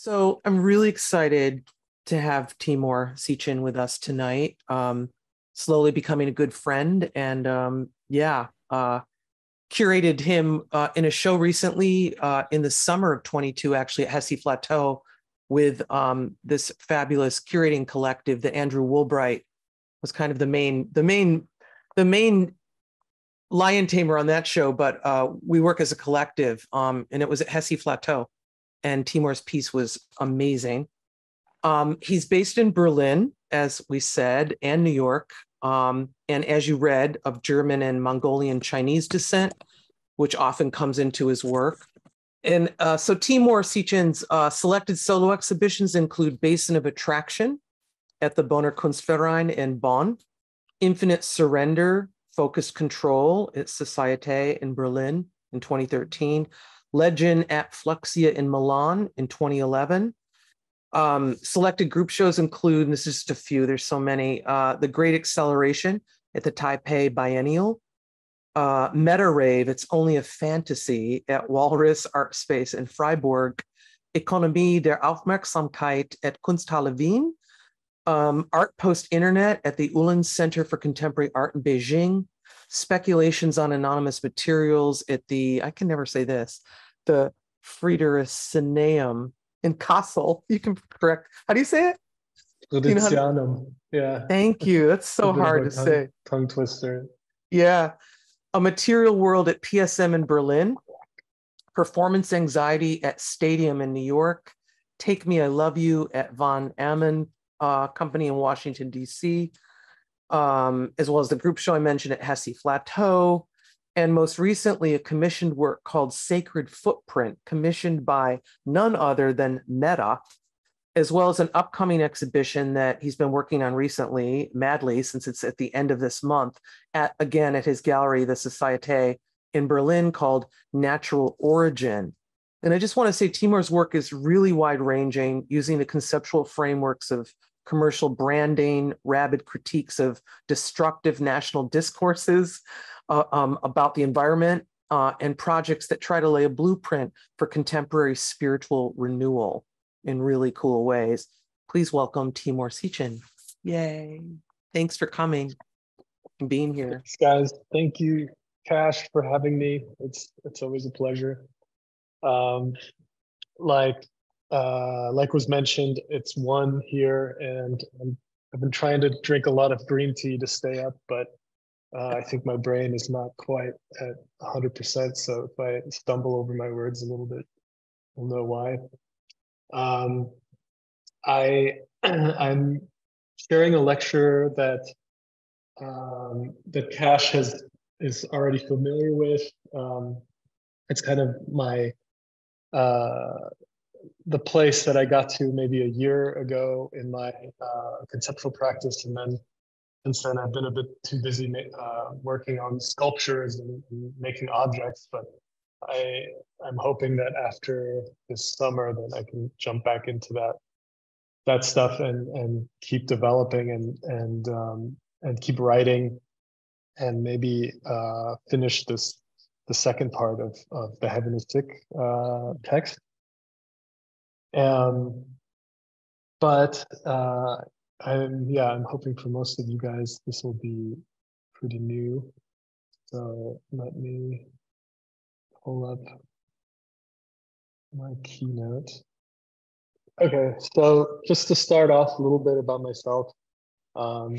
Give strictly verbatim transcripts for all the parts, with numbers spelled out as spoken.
So I'm really excited to have Timur Si-Qin with us tonight, um, slowly becoming a good friend. And um, yeah, uh, curated him uh, in a show recently uh, in the summer of twenty-two, actually at Hesse Plateau with um, this fabulous curating collective that Andrew Woolbright was kind of the main, the main, the main lion tamer on that show, but uh, we work as a collective um, and it was at Hesse Plateau, and Timur's piece was amazing. Um, he's based in Berlin, as we said, and New York, um, and as you read, of German and Mongolian-Chinese descent, which often comes into his work. And uh, so Timur Si-Qin's uh, selected solo exhibitions include Basin of Attraction at the Bonner Kunstverein in Bonn, Infinite Surrender, Focused Control at Societe in Berlin in twenty thirteen, Legend at Fluxia in Milan in twenty eleven. Um, selected group shows include, and this is just a few, there's so many, uh, The Great Acceleration at the Taipei Biennial, uh, Meta Rave, It's Only a Fantasy at Walrus Art Space in Freiburg, Economie der Aufmerksamkeit at Kunsthalle Wien, um, Art Post Internet at the Ulan Center for Contemporary Art in Beijing, Speculations on Anonymous Materials at the, I can never say this, the Fridericianum in Kassel. You can correct. How do you say it? Fridericianum. Yeah. Thank you. That's so hard to tongue, say. Tongue twister. Yeah. A Material World at P S M in Berlin. Performance Anxiety at Stadium in New York. Take Me, I Love You at Von Ammon uh, Company in Washington, D C, um, as well as the group show I mentioned at Hesse Plateau. And most recently, a commissioned work called Sacred Footprint, commissioned by none other than Meta, as well as an upcoming exhibition that he's been working on recently, madly, since it's at the end of this month, at again, at his gallery, the Societe in Berlin, called Natural Origin. And I just want to say Timur's work is really wide-ranging, using the conceptual frameworks of commercial branding, rabid critiques of destructive national discourses, Uh, um, about the environment uh, and projects that try to lay a blueprint for contemporary spiritual renewal in really cool ways. Please welcome Timur Si-Qin. Yay. Thanks for coming and being here. Thanks, guys. Thank you, Cash, for having me. It's it's always a pleasure. Um, like, uh, like was mentioned, it's one here, and I'm, I've been trying to drink a lot of green tea to stay up, but Uh, I think my brain is not quite at one hundred percent, so if I stumble over my words a little bit, we'll know why. Um, I, I'm sharing a lecture that um, that Cash has, is already familiar with. Um, it's kind of my, uh, the place that I got to maybe a year ago in my uh, conceptual practice, and then Since then, I've been a bit too busy uh, working on sculptures and, and making objects, but I, I'm hoping that after this summer that I can jump back into that that stuff and, and keep developing and and um, and keep writing, and maybe uh, finish this the second part of, of the Hellenistic uh, text. Um, but. Uh, I'm, yeah, I'm hoping for most of you guys, this will be pretty new. So let me pull up my keynote. Okay, so just to start off a little bit about myself. Um,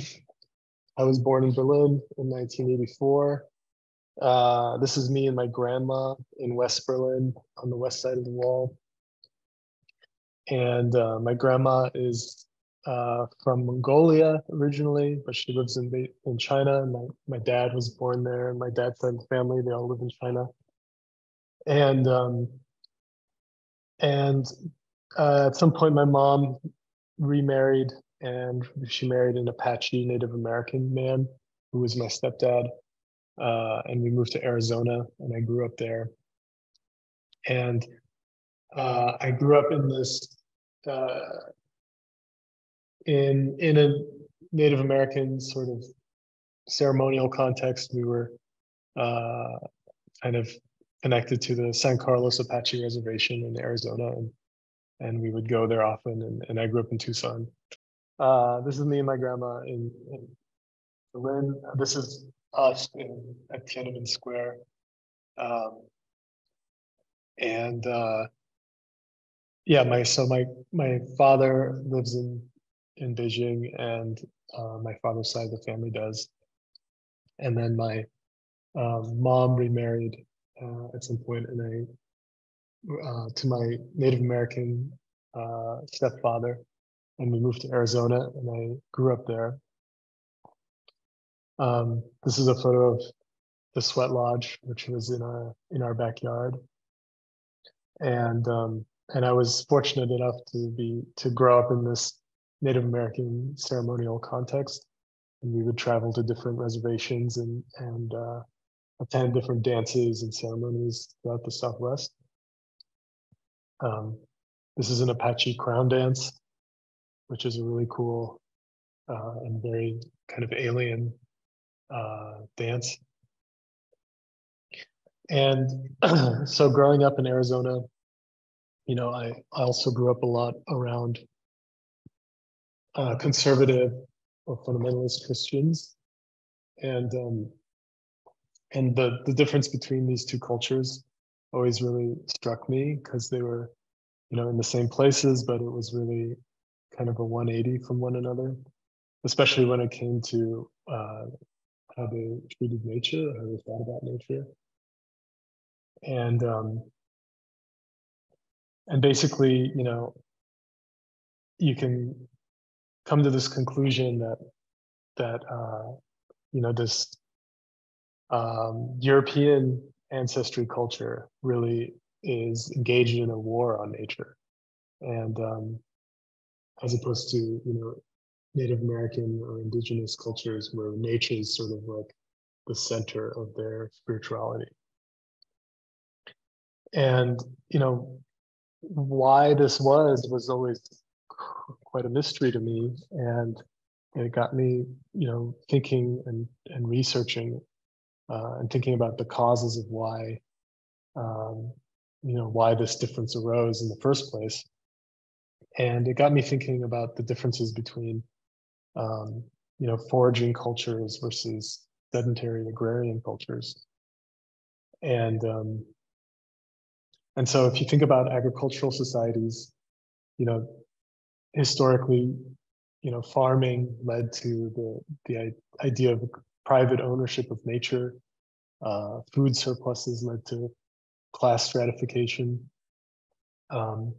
I was born in Berlin in nineteen eighty-four. Uh, this is me and my grandma in West Berlin on the west side of the wall. And uh, my grandma is Uh, from Mongolia originally, but she lives in in China. My my dad was born there. My dad's side of the family, they all live in China. And um, and uh, at some point, my mom remarried, and she married an Apache Native American man who was my stepdad. Uh, and we moved to Arizona, and I grew up there. And uh, I grew up in this. Uh, In in a Native American sort of ceremonial context, we were uh, kind of connected to the San Carlos Apache Reservation in Arizona, and and we would go there often. And, and I grew up in Tucson. Uh, this is me and my grandma in, in Berlin. This is us in, at Tiananmen Square. Um, and uh, yeah, my so my my father lives in in Beijing, and uh, my father's side of the family does. And then my uh, mom remarried uh, at some point, and I uh, to my Native American uh, stepfather, and we moved to Arizona, and I grew up there. Um, this is a photo of the Sweat Lodge, which was in our in our backyard, and um, and I was fortunate enough to be to grow up in this Native American ceremonial context, and we would travel to different reservations and and uh, attend different dances and ceremonies throughout the Southwest. Um, this is an Apache crown dance, which is a really cool uh, and very kind of alien uh, dance. And so growing up in Arizona, you know, I, I also grew up a lot around uh, conservative or fundamentalist Christians. And um, and the, the difference between these two cultures always really struck me, because they were, you know, in the same places, but it was really kind of a one eighty from one another, especially when it came to uh, how they treated nature, how they thought about nature. And um, and basically, you know, you can come to this conclusion that that uh, you know, this um, European ancestry culture really is engaged in a war on nature, and um, as opposed to, you know, Native American or indigenous cultures where nature is sort of like the center of their spirituality. And, you know, why this was was always quite a mystery to me, and it got me, you know, thinking and and researching uh, and thinking about the causes of why, um, you know, why this difference arose in the first place. And it got me thinking about the differences between, um, you know, foraging cultures versus sedentary agrarian cultures, and um, And so if you think about agricultural societies, you know, historically, you know, farming led to the, the idea of private ownership of nature. Uh, food surpluses led to class stratification. Um,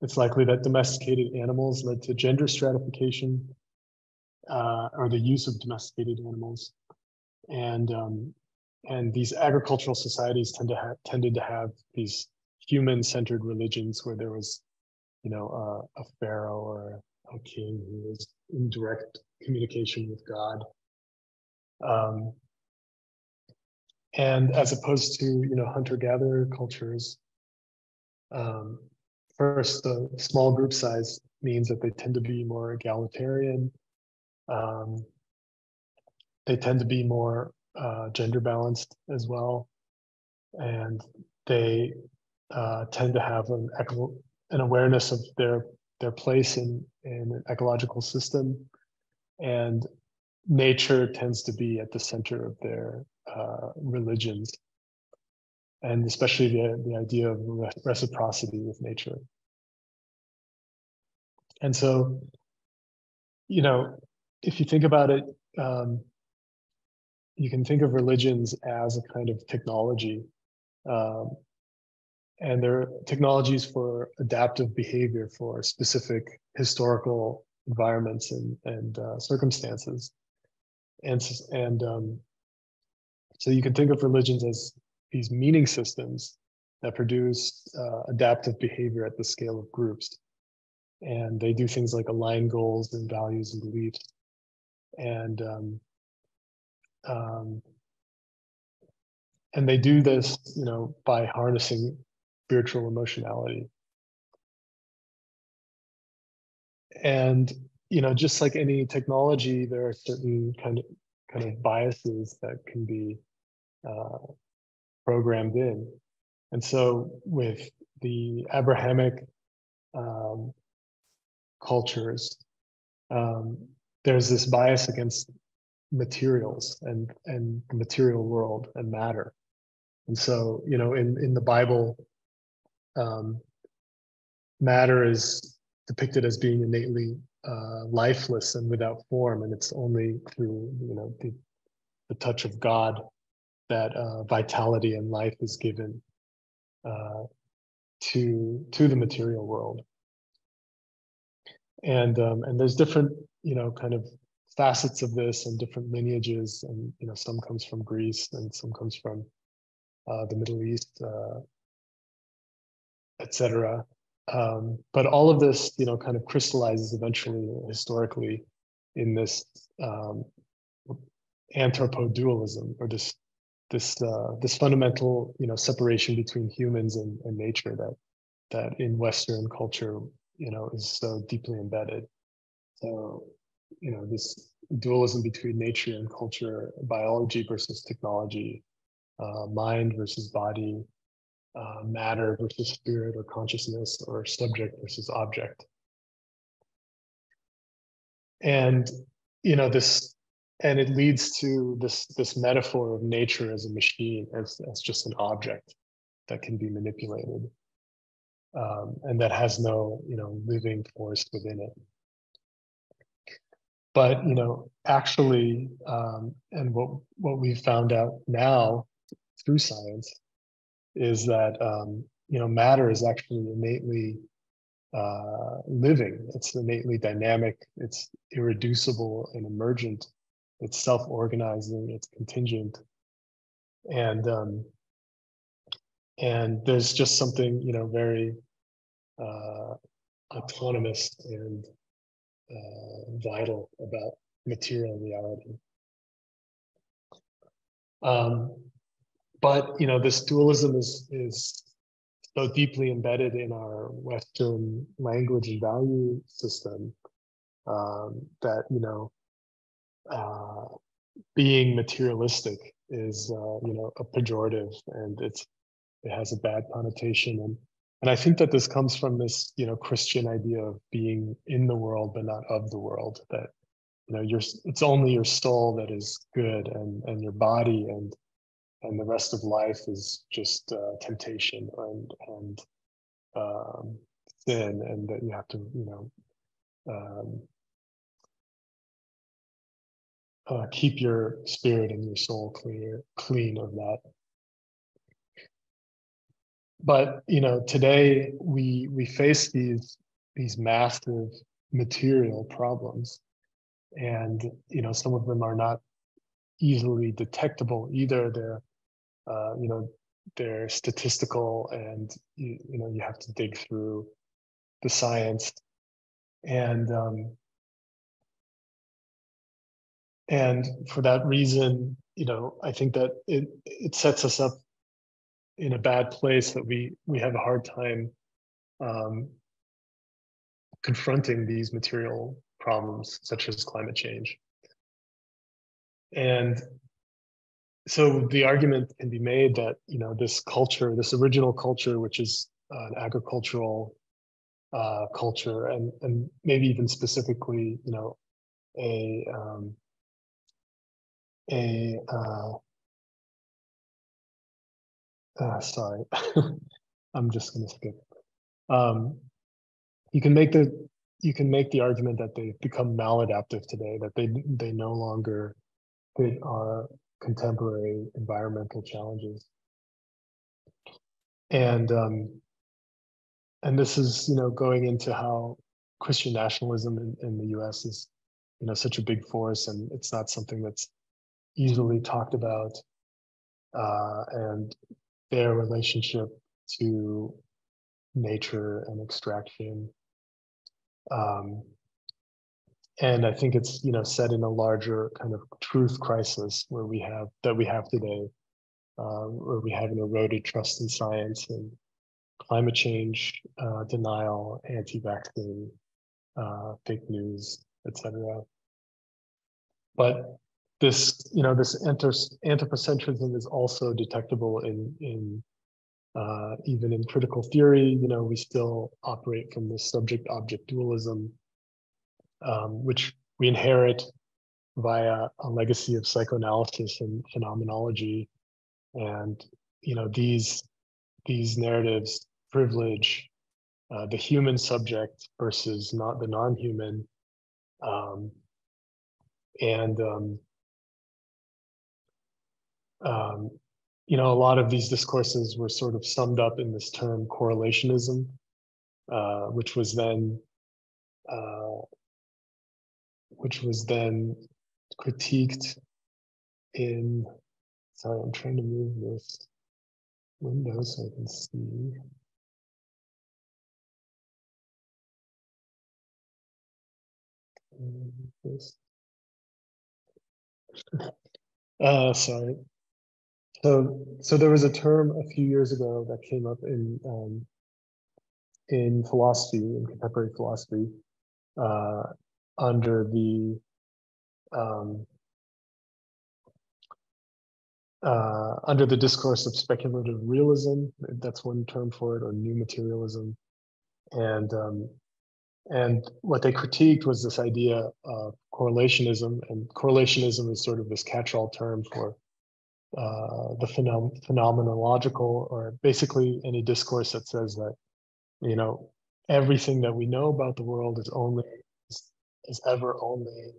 it's likely that domesticated animals led to gender stratification, uh, or the use of domesticated animals. And um, And these agricultural societies tend to have, tended to have these human-centered religions where there was, you know, uh, a pharaoh or a king who was in direct communication with God. Um, and as opposed to, you know, hunter-gatherer cultures, um, first, the small group size means that they tend to be more egalitarian. Um, they tend to be more Uh, gender balanced as well, and they uh, tend to have an eco an awareness of their their place in in an ecological system, and nature tends to be at the center of their uh, religions, and especially the the idea of re reciprocity with nature. And so, you know, if you think about it. Um, You can think of religions as a kind of technology, um, and they're technologies for adaptive behavior for specific historical environments and and uh, circumstances, and and um, so you can think of religions as these meaning systems that produce uh, adaptive behavior at the scale of groups, and they do things like align goals and values and beliefs, and um, Um, and they do this, you know, by harnessing spiritual emotionality. And, you know, just like any technology, there are certain kind of kind of biases that can be uh, programmed in. And so with the Abrahamic um, cultures, um, there's this bias against materials and and the material world and matter. And so, you know, in in the Bible, um, matter is depicted as being innately uh, lifeless and without form, and it's only through, you know, the, the touch of God that uh, vitality and life is given uh, to to the material world. And um, and there's different, you know, kind of facets of this and different lineages, and you know, some comes from Greece and some comes from uh, the Middle East, uh, et cetera. Um, but all of this, you know, kind of crystallizes eventually, historically, in this um, anthropodualism, or this this uh, this fundamental, you know, separation between humans and, and nature that that in Western culture, you know, is so deeply embedded. So, you know, this dualism between nature and culture, biology versus technology, uh, mind versus body, uh, matter versus spirit or consciousness, or subject versus object. And, you know, this, and it leads to this, this metaphor of nature as a machine, as, as just an object that can be manipulated. Um, and that has no, you know, living force within it. But, you know, actually, um, and what what we've found out now through science is that, um, you know, matter is actually innately uh, living. It's innately dynamic. It's irreducible and emergent. It's self-organizing. It's contingent. And um, and there's just something, you know, very uh, autonomous and uh, vital about material reality. Um, but, you know, this dualism is, is so deeply embedded in our Western language and value system um, that, you know, uh, being materialistic is, uh, you know, a pejorative, and it's, it has a bad connotation. And, and I think that this comes from this, you know, Christian idea of being in the world, but not of the world, that, you know, you're, it's only your soul that is good, and, and your body and, and the rest of life is just uh, temptation and, and um, sin, and that you have to, you know, um, uh, keep your spirit and your soul clear, clean of that. But, you know, today we we face these these massive material problems, and, you know, some of them are not easily detectable either. They're uh, you know, they're statistical, and you, you know, you have to dig through the science, and um, and for that reason, you know, I think that it it sets us up in a bad place, that we we have a hard time um, confronting these material problems, such as climate change. And so the argument can be made that, you know, this culture, this original culture, which is an agricultural uh, culture, and and maybe even specifically, you know, a um, a uh, Uh, sorry, I'm just going to skip. Um, you can make the you can make the argument that they've become maladaptive today, that they they no longer fit our contemporary environmental challenges, and um, and this is, you know, going into how Christian nationalism in, in the U S is, you know, such a big force, and it's not something that's easily talked about, uh, and their relationship to nature and extraction. Um, and I think it's, you know, set in a larger kind of truth crisis where we have, that we have today, uh, where we have an eroded trust in science and climate change, uh, denial, anti-vaccine, uh, fake news, et cetera. But this, you know, this anthropocentrism is also detectable in in Uh, even in critical theory, you know, we still operate from this subject-object dualism, um, which we inherit via a legacy of psychoanalysis and phenomenology. And, you know, these, these narratives privilege uh, the human subject versus not the non-human. Um, and, um, um, you know, a lot of these discourses were sort of summed up in this term correlationism, uh, which was then, uh, which was then critiqued in, sorry, I'm trying to move this window so I can see. Uh, sorry. So, so there was a term a few years ago that came up in um, in philosophy, in contemporary philosophy, uh, under the um, uh, under the discourse of speculative realism. That's one term for it, or new materialism, and um, and what they critiqued was this idea of correlationism, and correlationism is sort of this catch-all term for uh, the phenom phenomenological, or basically any discourse that says that, you know, everything that we know about the world is only is, is ever only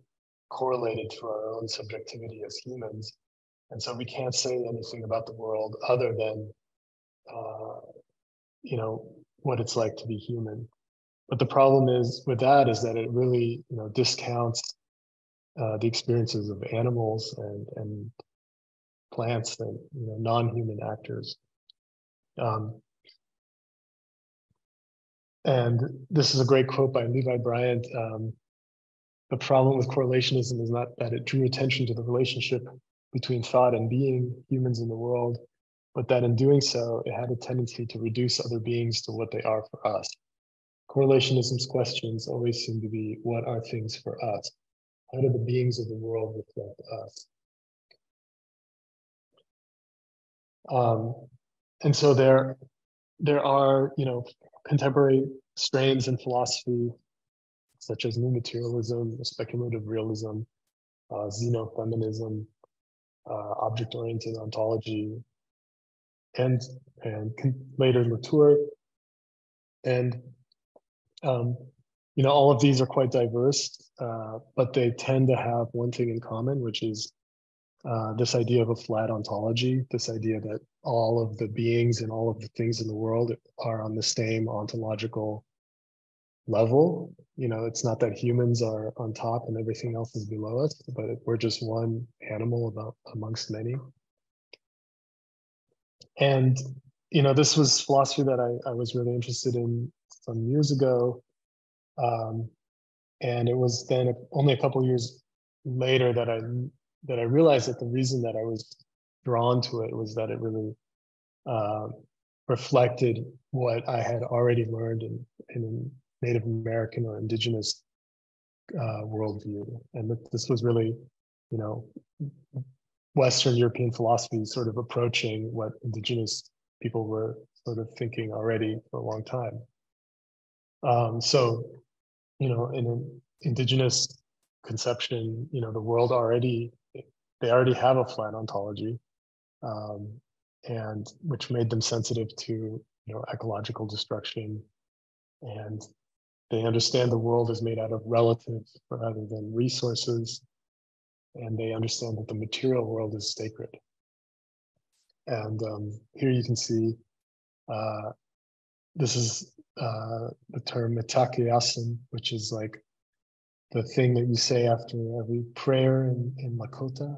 correlated to our own subjectivity as humans, and so we can't say anything about the world other than, uh, you know, what it's like to be human. But the problem is with that is that it really, you know, discounts uh, the experiences of animals and and plants and, you know, non-human actors. Um, and this is a great quote by Levi Bryant. Um, the problem with correlationism is not that it drew attention to the relationship between thought and being, humans in the world, but that in doing so, it had a tendency to reduce other beings to what they are for us. Correlationism's questions always seem to be, what are things for us? How do the beings of the world reflect us? Um, and so there, there are, you know, contemporary strains in philosophy, such as new materialism, speculative realism, uh, xenofeminism, uh, object-oriented ontology, and and later Latour, and Um, you know, all of these are quite diverse, uh, but they tend to have one thing in common, which is uh, this idea of a flat ontology, this idea that all of the beings and all of the things in the world are on the same ontological level. You know, it's not that humans are on top and everything else is below us, but we're just one animal about, amongst many. And, you know, this was philosophy that I, I was really interested in some years ago, um, and it was then only a couple years later that I that I realized that the reason that I was drawn to it was that it really uh, reflected what I had already learned in, in Native American or indigenous uh, worldview, and that this was really, you know, Western European philosophy sort of approaching what indigenous people were sort of thinking already for a long time. Um, so, you know, in an indigenous conception, you know, the world already, they already have a flat ontology, um, and which made them sensitive to, you know, ecological destruction. And they understand the world is made out of relatives rather than resources. And they understand that the material world is sacred. And um, here you can see, uh, this is uh, the term Mitakuye Oyasin, which is like the thing that you say after every prayer in, in Lakota.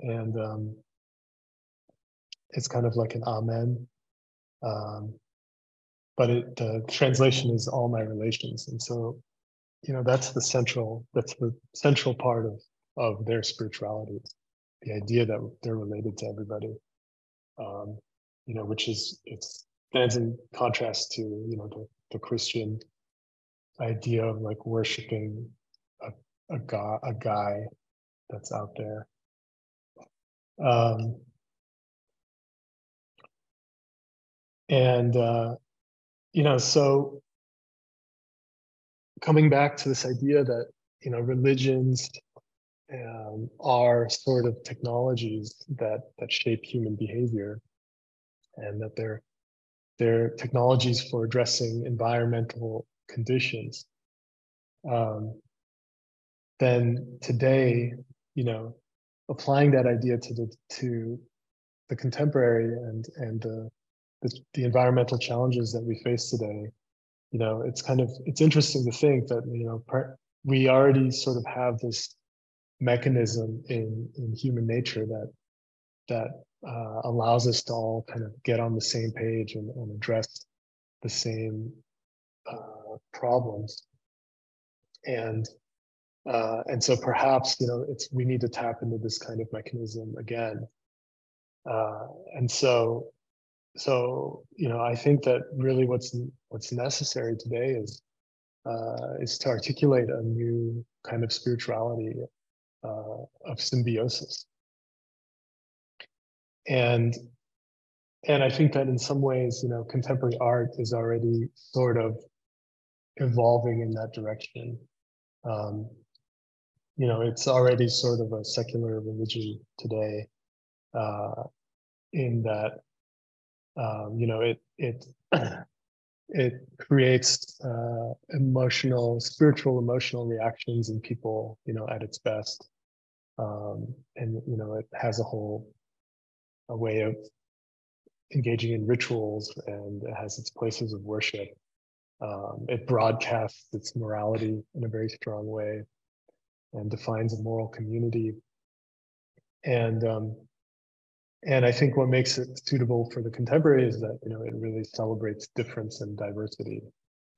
And um, it's kind of like an amen. Um, but it, the translation is all my relations. And so, you know, that's the central, that's the central part of, of their spirituality, the idea that they're related to everybody, um, you know, which is, it's, stands in contrast to, you know, the, the Christian idea of like worshiping a, a guy a guy that's out there. Um, And, uh, you know, so coming back to this idea that, you know, religions um, are sort of technologies that, that shape human behavior, and that they're, they're technologies for addressing environmental conditions. Um, then today, you know, applying that idea to the, to the contemporary and, and the, the, the environmental challenges that we face today, you know, it's kind of, it's interesting to think that, you know, per, we already sort of have this mechanism in, in human nature that, that uh, allows us to all kind of get on the same page and, and address the same uh, problems. And, uh, and so perhaps, you know, it's, we need to tap into this kind of mechanism again. Uh, and so, so, you know, I think that really what's, what's necessary today is, uh, is to articulate a new kind of spirituality uh, of symbiosis. And, and I think that in some ways, you know, contemporary art is already sort of evolving in that direction. Um, you know, it's already sort of a secular religion today, uh, in that, um, you know, it, it, it creates, uh, emotional, spiritual, emotional reactions in people, you know, at its best. Um, and, you know, it has a whole, a way of engaging in rituals, and it has its places of worship. Um, it broadcasts its morality in a very strong way and defines a moral community. And, um, and I think what makes it suitable for the contemporary is that, you know, it really celebrates difference and diversity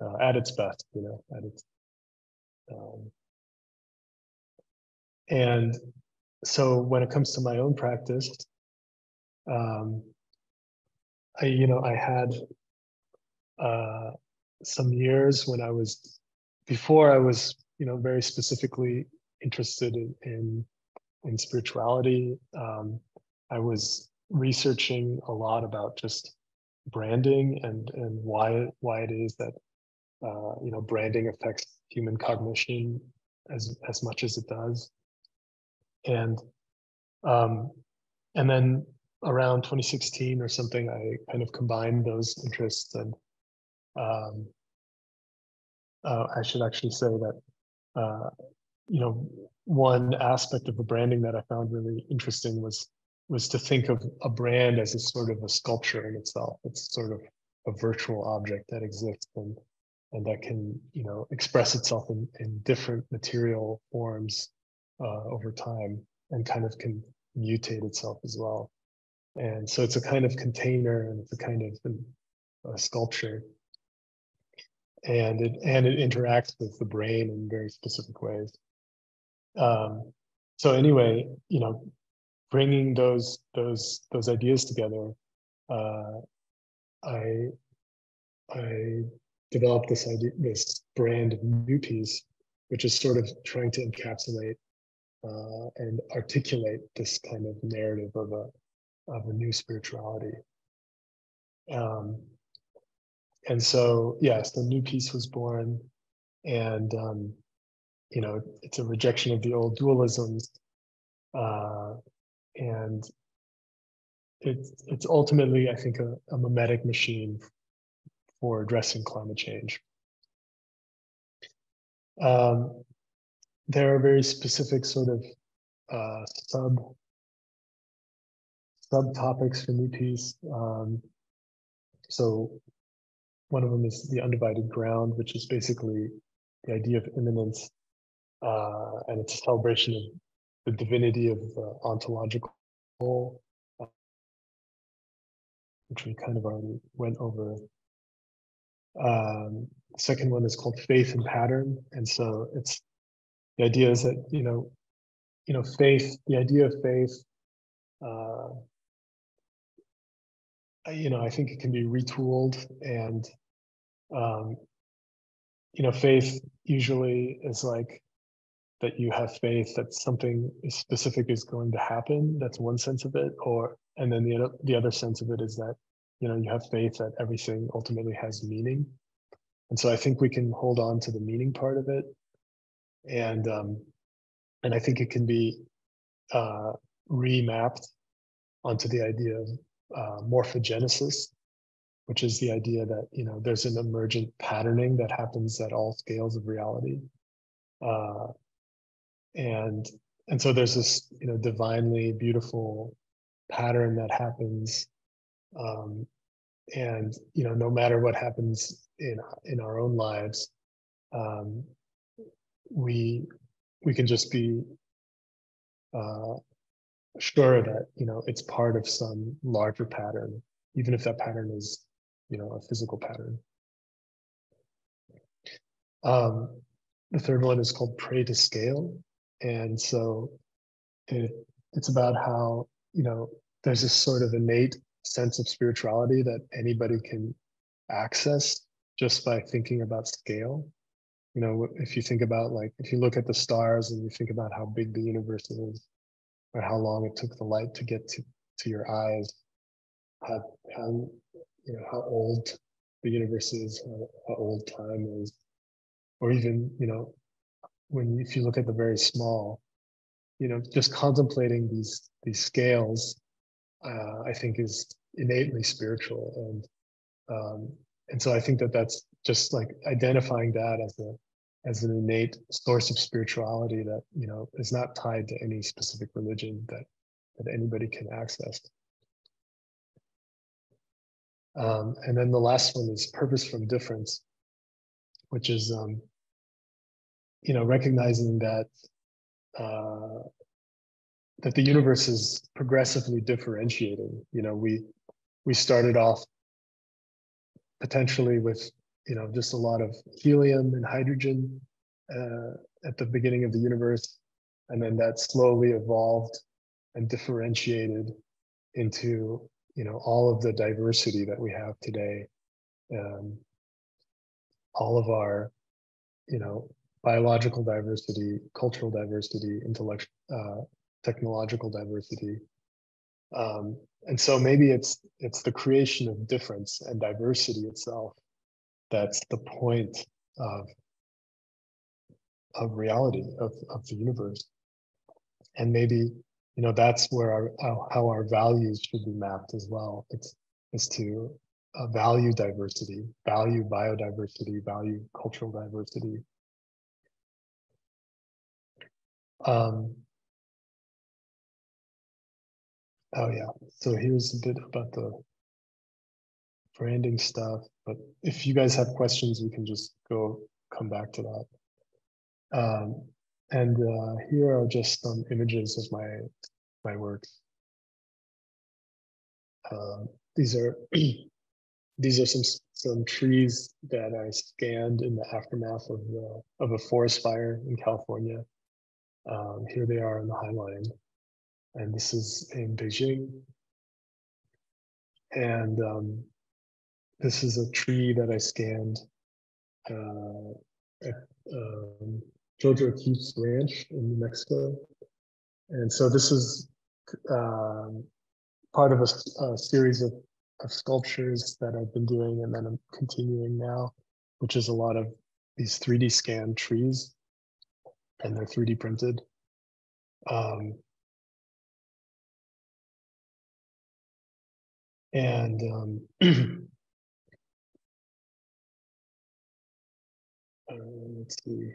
uh, at its best, you know, at its, um, and so when it comes to my own practice, um, I, you know, I had, uh, some years when I was, before I was, you know, very specifically interested in, in, in spirituality, um, I was researching a lot about just branding and, and why, why it is that, uh, you know, branding affects human cognition as, as much as it does. And, um, and then around twenty sixteen or something, I kind of combined those interests, and Um, uh, I should actually say that, uh, you know, one aspect of the branding that I found really interesting was, was to think of a brand as a sort of a sculpture in itself. It's sort of a virtual object that exists and, and that can, you know, express itself in, in different material forms uh, over time, and kind of can mutate itself as well. And so it's a kind of container, and it's a kind of a sculpture. And it, and it interacts with the brain in very specific ways. Um, so anyway, you know, bringing those, those, those ideas together, uh, I, I developed this idea, this brand of New Peace, which is sort of trying to encapsulate, uh, and articulate this kind of narrative of a, of a new spirituality. Um, And so, yes, the New Peace was born, and, um, you know, it's a rejection of the old dualisms. Uh, and it's, it's ultimately, I think, a, a mimetic machine for addressing climate change. Um, there are very specific sort of uh, sub, subtopics for New Peace. Um, so, one of them is the undivided ground, which is basically the idea of immanence, uh, and it's a celebration of the divinity of uh, ontological, uh, which we kind of already went over. Um, the second one is called faith and pattern, and so it's the idea is that you know, you know, faith. The idea of faith. Uh, you know, I think it can be retooled, and, um, you know, faith usually is like that you have faith that something specific is going to happen. That's one sense of it. Or, and then the, the other sense of it is that you know, you have faith that everything ultimately has meaning. And so I think we can hold on to the meaning part of it. And, um, and I think it can be uh, remapped onto the idea of uh, morphogenesis, which is the idea that, you know, there's an emergent patterning that happens at all scales of reality. Uh, and, and so there's this, you know, divinely beautiful pattern that happens. Um, and, you know, no matter what happens in, in our own lives, um, we, we can just be uh, sure that, you know, it's part of some larger pattern, even if that pattern is, you know, a physical pattern. Um, the third one is called Pray to Scale. And so it, it's about how, you know, there's this sort of innate sense of spirituality that anybody can access just by thinking about scale. You know, if you think about, like, if you look at the stars and you think about how big the universe is, or how long it took the light to get to, to your eyes, how, how, you know, how old the universe is, how, how old time is, or even, you know, when, if you look at the very small, you know, just contemplating these, these scales, uh, I think is innately spiritual. And, um, and so I think that that's just like identifying that as a, as an innate source of spirituality that, you know, is not tied to any specific religion, that, that anybody can access. Um, and then the last one is Purpose from Difference, which is, um, you know, recognizing that, uh, that the universe is progressively differentiating. You know, we, we started off potentially with, you know, just a lot of helium and hydrogen uh, at the beginning of the universe. And then that slowly evolved and differentiated into, you know, all of the diversity that we have today. Um, all of our, you know, biological diversity, cultural diversity, intellectual, uh, technological diversity. Um, and so maybe it's, it's the creation of difference and diversity itself that's the point of, of reality, of, of the universe. And maybe, you know, that's where our, our, how our values should be mapped as well. It's, it's to uh, value diversity, value biodiversity, value cultural diversity. Um, oh yeah, so here's a bit about the branding stuff, but if you guys have questions, we can just go come back to that. Um, and uh, here are just some images of my my works. Um, these are these are some some trees that I scanned in the aftermath of the, of a forest fire in California. Um, here they are in the High Line, and this is in Beijing. And um, this is a tree that I scanned uh, at um, Jojo Keith's Ranch in New Mexico. And so this is um, part of a, a series of, of sculptures that I've been doing and then I'm continuing now, which is a lot of these three D scanned trees, and they're three D printed. Um, and um, Uh, let's see.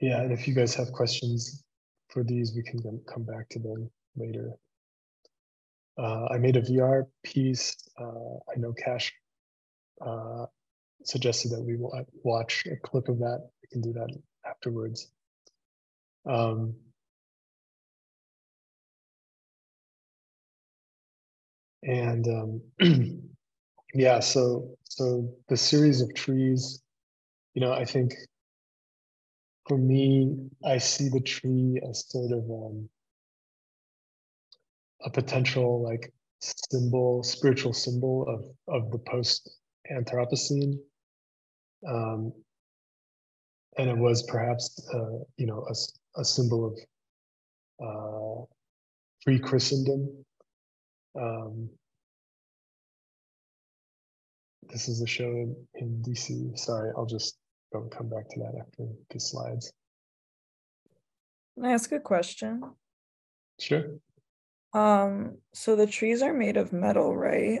Yeah, and if you guys have questions for these, we can come back to them later. Uh, I made a V R piece. Uh, I know Cash uh, suggested that we watch a clip of that. We can do that afterwards. Um, And um, yeah, so so the series of trees, you know, I think for me, I see the tree as sort of um, a potential like symbol, spiritual symbol of of the post-Anthropocene, um, and it was perhaps uh, you know a a symbol of uh, free Christendom. Um, this is the show in, in D C. Sorry, I'll just go come back to that after the slides. Can I ask a question? Sure. Um, so the trees are made of metal, right?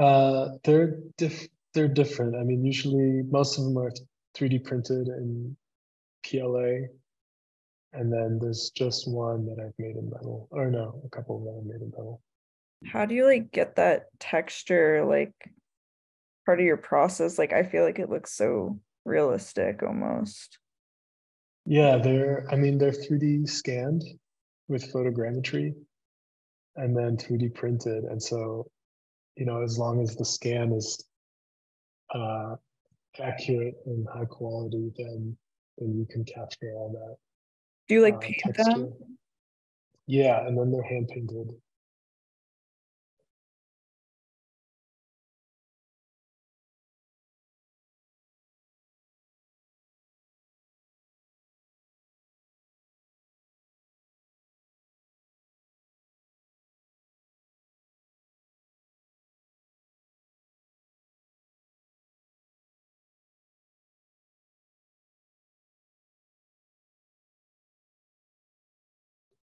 uh, they're diff they're different. I mean, usually most of them are three D printed in P L A, and then there's just one that I've made in metal, or no, a couple of them I've made in metal. How do you like get that texture, like part of your process? Like, I feel like it looks so realistic almost. Yeah, they're, I mean, they're three D scanned with photogrammetry and then three D printed. And so, you know, as long as the scan is uh, accurate and high quality, then, then you can capture all that. Do you like uh, paint texture. them? Yeah, and then they're hand painted.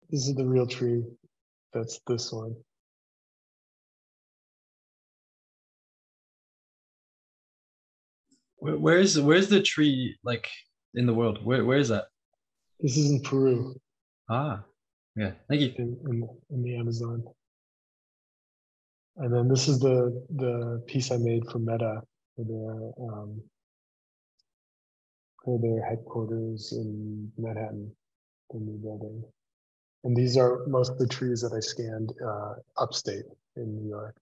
This is the real tree. That's this one. Where, where is where's the tree like in the world? Where where is that? This is in Peru. Ah, yeah. Thank you. In, in, in the Amazon. And then this is the the piece I made for Meta for their um, for their headquarters in Manhattan, the new building. And these are most of the trees that I scanned uh, upstate in New York.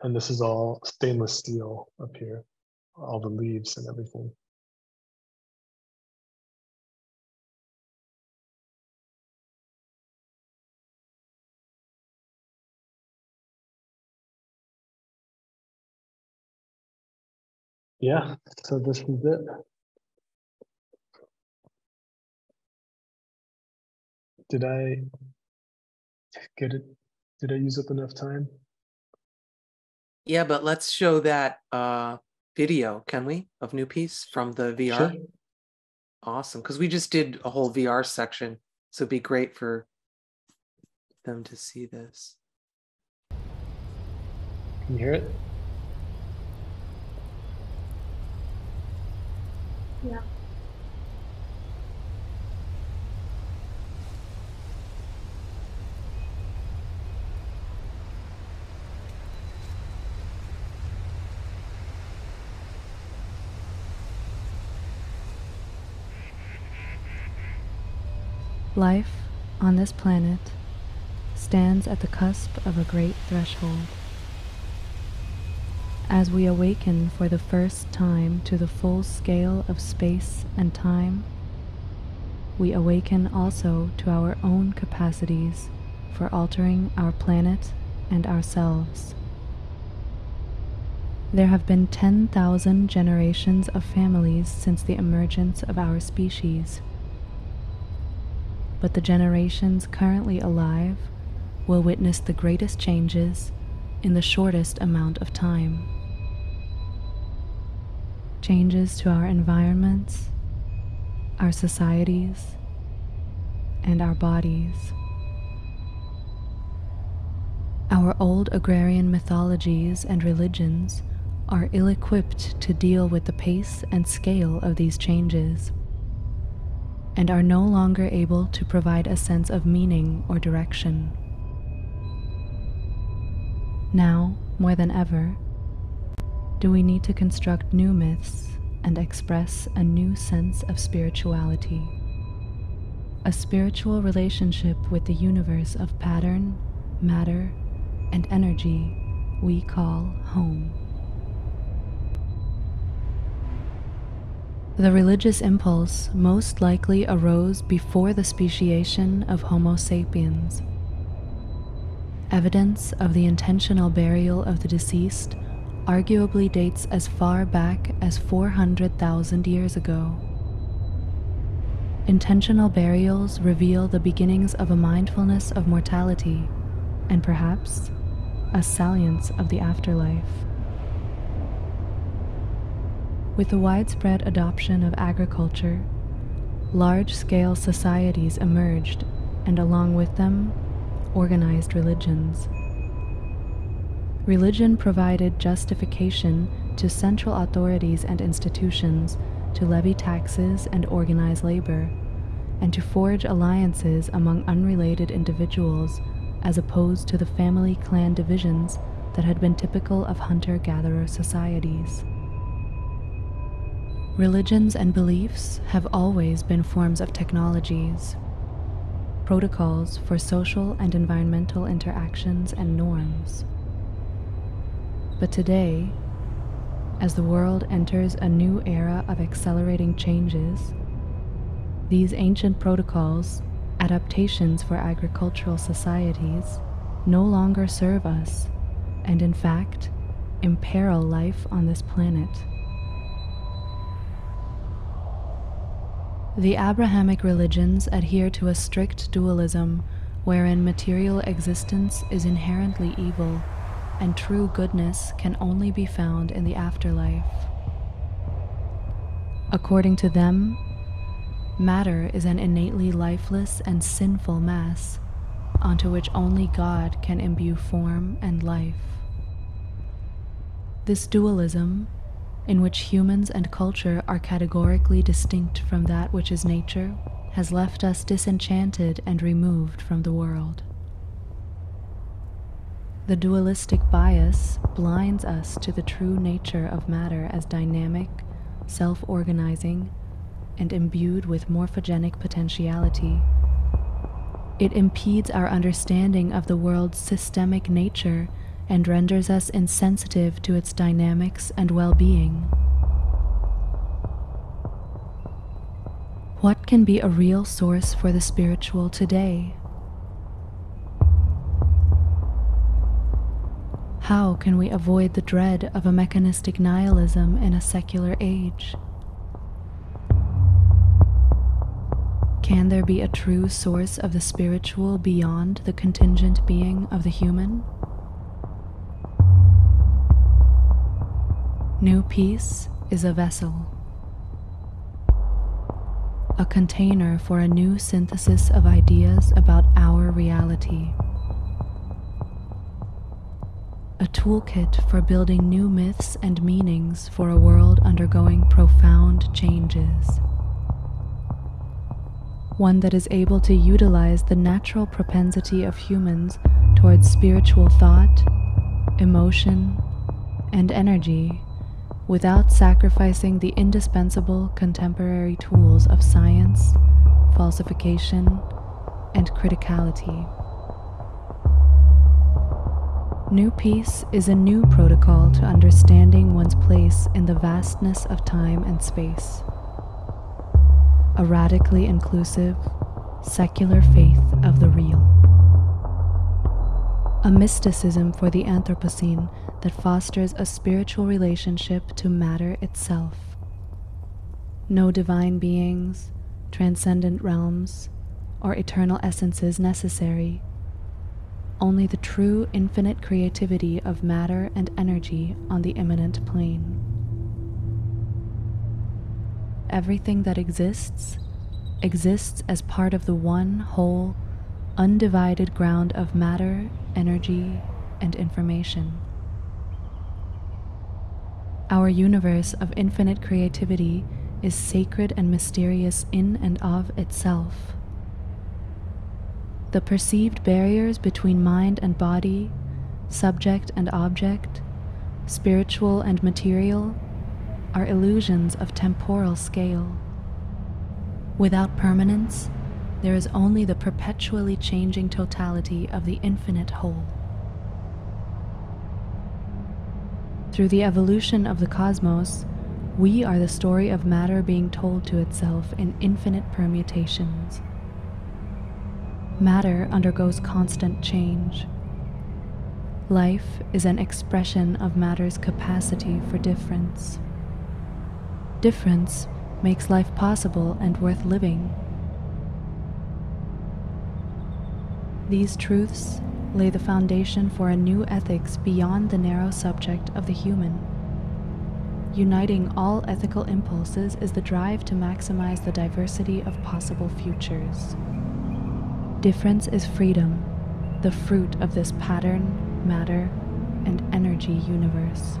And this is all stainless steel up here, all the leaves and everything. Yeah, so this is it. Did I get it? Did I use up enough time? Yeah, but let's show that uh, video, can we, of New Peace from the V R? Sure. Awesome, because we just did a whole V R section, so it'd be great for them to see this. Can you hear it? Yeah. Life on this planet stands at the cusp of a great threshold. As we awaken for the first time to the full scale of space and time, we awaken also to our own capacities for altering our planet and ourselves. There have been ten thousand generations of families since the emergence of our species, but the generations currently alive will witness the greatest changes in the shortest amount of time. Changes to our environments, our societies, and our bodies. Our old agrarian mythologies and religions are ill-equipped to deal with the pace and scale of these changes, and are no longer able to provide a sense of meaning or direction. Now, more than ever, do we need to construct new myths and express a new sense of spirituality, a spiritual relationship with the universe of pattern, matter, and energy we call home. The religious impulse most likely arose before the speciation of Homo sapiens, Evidence of the intentional burial of the deceased arguably dates as far back as four hundred thousand years ago. Intentional burials reveal the beginnings of a mindfulness of mortality and perhaps a salience of the afterlife. With the widespread adoption of agriculture, large-scale societies emerged, and along with them, organized religions. Religion provided justification to central authorities and institutions to levy taxes and organize labor, and to forge alliances among unrelated individuals as opposed to the family-clan divisions that had been typical of hunter-gatherer societies. Religions and beliefs have always been forms of technologies, protocols for social and environmental interactions and norms. But today, as the world enters a new era of accelerating changes, these ancient protocols, adaptations for agricultural societies, no longer serve us, and in fact, imperil life on this planet. The Abrahamic religions adhere to a strict dualism wherein material existence is inherently evil and true goodness can only be found in the afterlife. According to them, matter is an innately lifeless and sinful mass onto which only God can imbue form and life. This dualism, in which humans and culture are categorically distinct from that which is nature, has left us disenchanted and removed from the world. The dualistic bias blinds us to the true nature of matter as dynamic, self-organizing, and imbued with morphogenic potentiality. It impedes our understanding of the world's systemic nature and renders us insensitive to its dynamics and well-being. What can be a real source for the spiritual today? How can we avoid the dread of a mechanistic nihilism in a secular age? Can there be a true source of the spiritual beyond the contingent being of the human? New Peace is a vessel, a container for a new synthesis of ideas about our reality, a toolkit for building new myths and meanings for a world undergoing profound changes, one that is able to utilize the natural propensity of humans towards spiritual thought, emotion, and energy, without sacrificing the indispensable contemporary tools of science, falsification, and criticality. New Peace is a new protocol to understanding one's place in the vastness of time and space. A radically inclusive, secular faith of the real. A mysticism for the Anthropocene that fosters a spiritual relationship to matter itself. No divine beings, transcendent realms, or eternal essences necessary. Only the true infinite creativity of matter and energy on the immanent plane. Everything that exists, exists as part of the one whole, undivided ground of matter, energy, and information. Our universe of infinite creativity is sacred and mysterious in and of itself. The perceived barriers between mind and body, subject and object, spiritual and material, are illusions of temporal scale. Without permanence, there is only the perpetually changing totality of the infinite whole. Through the evolution of the cosmos, we are the story of matter being told to itself in infinite permutations. Matter undergoes constant change, Life is an expression of matter's capacity for difference. Difference makes life possible and worth living. These truths lay the foundation for a new ethics beyond the narrow subject of the human. Uniting all ethical impulses is the drive to maximize the diversity of possible futures. Difference is freedom, the fruit of this pattern, matter, and energy universe.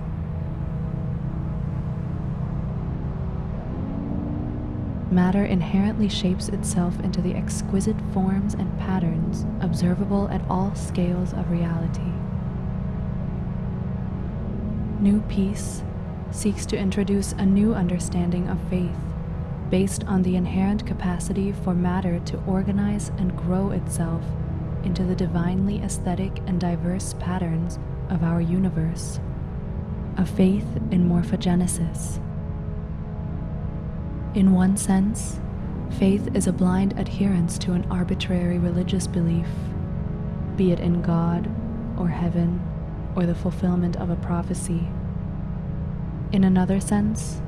Matter inherently shapes itself into the exquisite forms and patterns observable at all scales of reality. New Peace seeks to introduce a new understanding of faith, based on the inherent capacity for matter to organize and grow itself into the divinely aesthetic and diverse patterns of our universe. A faith in morphogenesis. In one sense, faith is a blind adherence to an arbitrary religious belief, be it in God, or heaven, or the fulfillment of a prophecy. In another sense,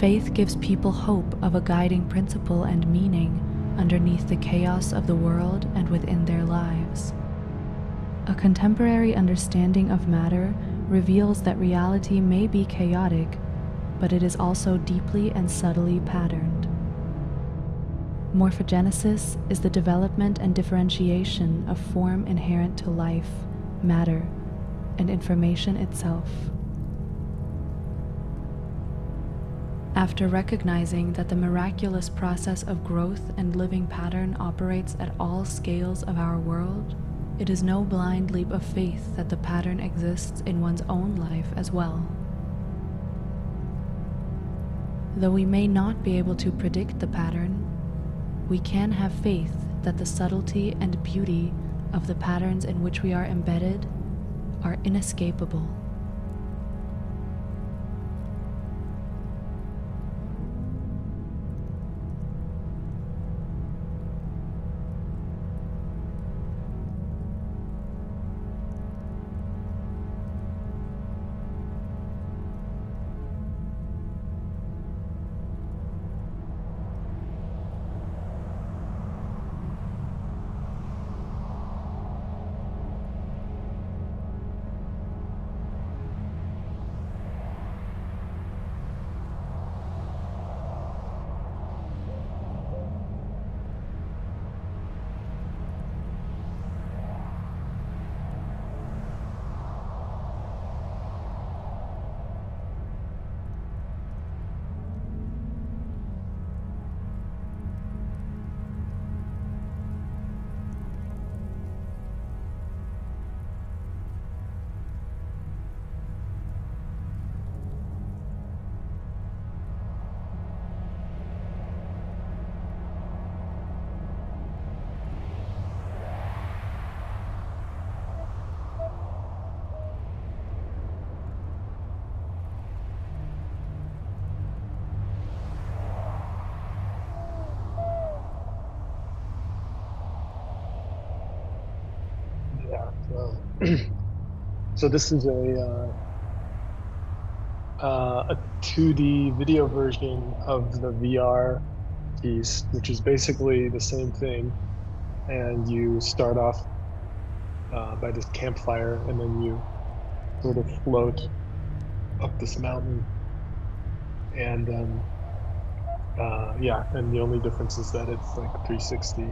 faith gives people hope of a guiding principle and meaning underneath the chaos of the world and within their lives. A contemporary understanding of matter reveals that reality may be chaotic, but it is also deeply and subtly patterned. Morphogenesis is the development and differentiation of form inherent to life, matter, and information itself. After recognizing that the miraculous process of growth and living pattern operates at all scales of our world, it is no blind leap of faith that the pattern exists in one's own life as well. Though we may not be able to predict the pattern, we can have faith that the subtlety and beauty of the patterns in which we are embedded are inescapable. So this is a, uh, uh, a two D video version of the V R piece, which is basically the same thing. And you start off uh, by this campfire, and then you sort of float up this mountain. And um, uh, yeah, and the only difference is that it's like three sixty,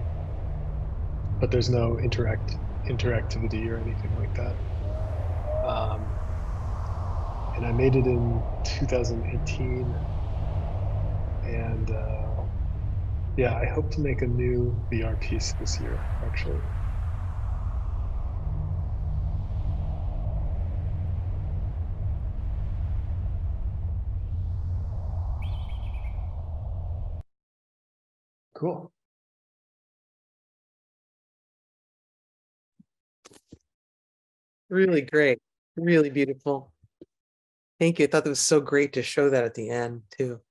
but there's no interact interactivity or anything like that. Um, and I made it in two thousand eighteen, and uh, yeah, I hope to make a new V R piece this year, actually. Cool. Really great. Really beautiful. Thank you. I thought it was so great to show that at the end too.